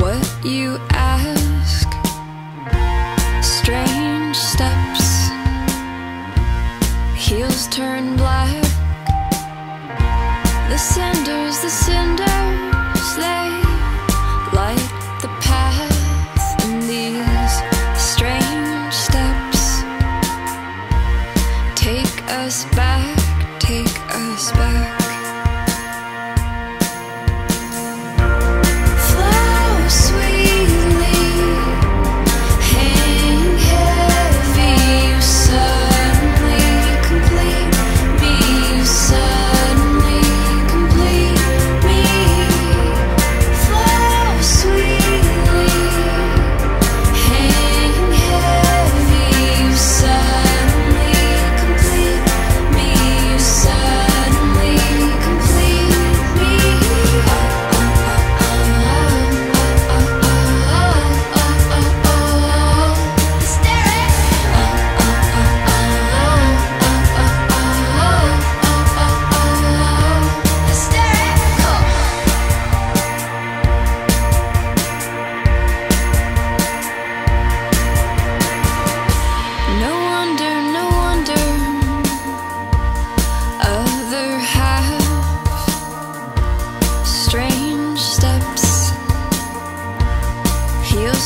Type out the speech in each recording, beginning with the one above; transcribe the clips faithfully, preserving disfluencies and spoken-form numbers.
what you ask. Strange steps, heels turn black. The cinders, the cinders, they light the path. And these strange steps take us back, take us back.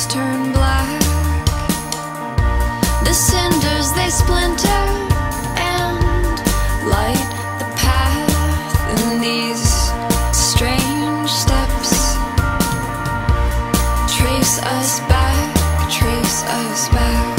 Turn black, the cinders they splinter and light the path. And these strange steps trace us back, trace us back.